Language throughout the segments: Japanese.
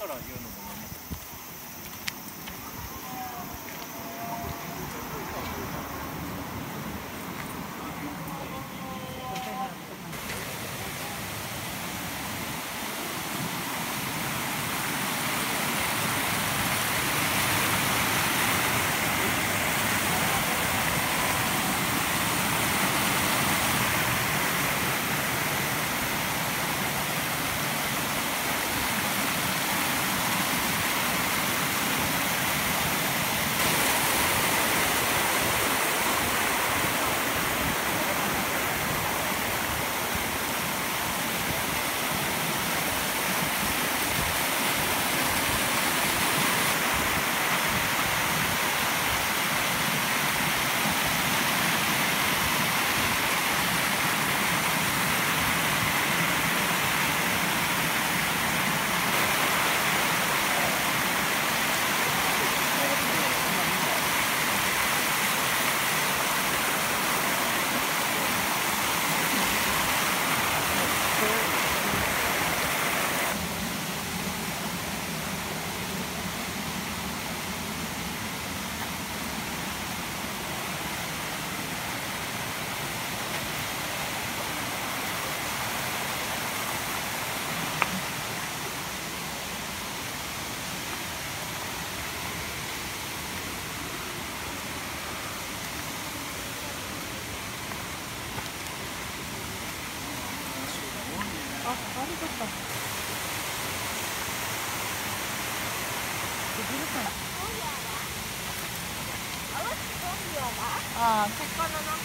から言うのかああ、ここのな。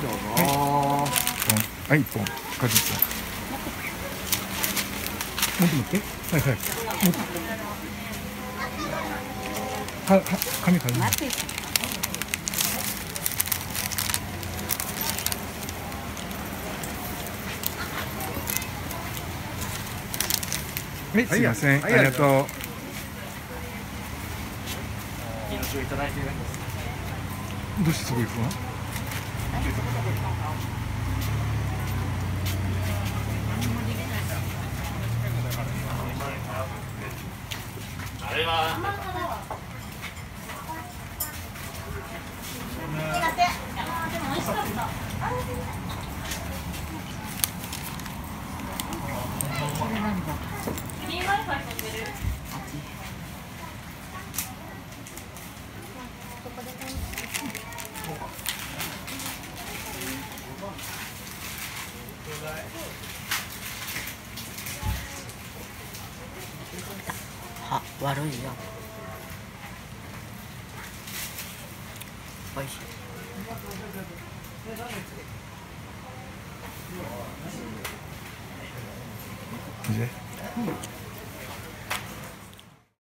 どうぞ。はい、ポン。かじって。持って持って。はいはい。持って。紙紙。待って。 はい、すみません、ありがとう。命をいただいているんです。どうしてそこ行くの？あれは。でも美味しかった。 悪いよ。おいしい。うん。